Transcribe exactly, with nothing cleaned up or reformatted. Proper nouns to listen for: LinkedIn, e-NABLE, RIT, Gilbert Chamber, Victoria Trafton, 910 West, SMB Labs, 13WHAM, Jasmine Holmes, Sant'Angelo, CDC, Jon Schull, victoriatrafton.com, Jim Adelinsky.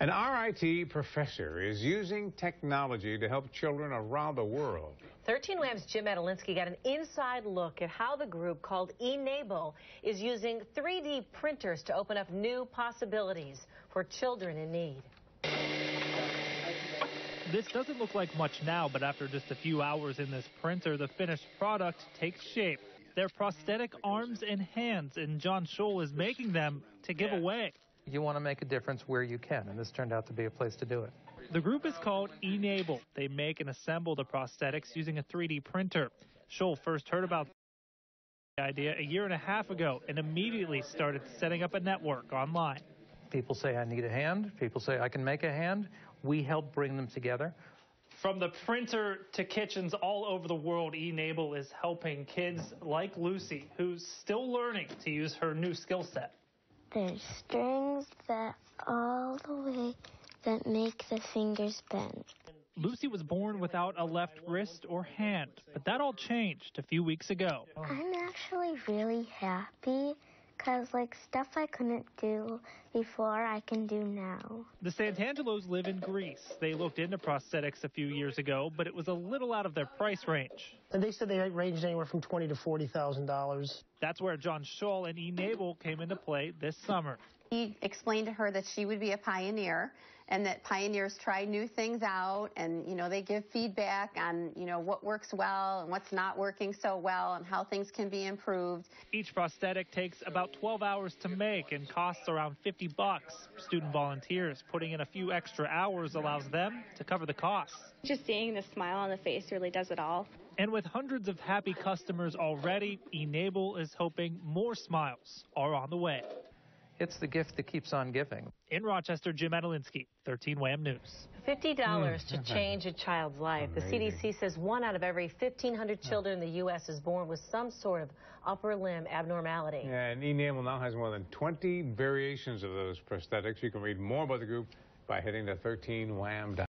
An R I T professor is using technology to help children around the world. thirteen wham's Jim Adelinsky got an inside look at how the group called e nable is using three D printers to open up new possibilities for children in need. This doesn't look like much now, but after just a few hours in this printer, the finished product takes shape. They're prosthetic arms and hands, and Jon Schull is making them to give away. You want to make a difference where you can, and this turned out to be a place to do it. The group is called e nable. They make and assemble the prosthetics using a three D printer. Schull first heard about the idea a year and a half ago and immediately started setting up a network online. People say, I need a hand. People say, I can make a hand. We help bring them together. From the printer to kitchens all over the world, e nable is helping kids like Lucy, who's still learning to use her new skill set. There's strings that all the way that make the fingers bend. Lucy was born without a left wrist or hand, but that all changed a few weeks ago. I'm actually really happy because, like, stuff I couldn't do before I can do now. The Sant'Angelos live in Greece. They looked into prosthetics a few years ago, but it was a little out of their price range. And they said they ranged anywhere from twenty thousand dollars to forty thousand dollars. That's where Jon Schull and e nable came into play this summer. He explained to her that she would be a pioneer and that pioneers try new things out and, you know, they give feedback on, you know, what works well and what's not working so well and how things can be improved. Each prosthetic takes about twelve hours to make and costs around fifty bucks. Student volunteers putting in a few extra hours allows them to cover the costs. Just seeing the smile on the face really does it all. And with hundreds of happy customers already, e nable is hoping more smiles are on the way. It's the gift that keeps on giving. In Rochester, Jim Adelinsky, thirteen wham News. fifty dollars to change a child's life. Amazing. The C D C says one out of every fifteen hundred children in the U S is born with some sort of upper limb abnormality. Yeah, and e nable now has more than twenty variations of those prosthetics. You can read more about the group by heading to thirteen wham dot com.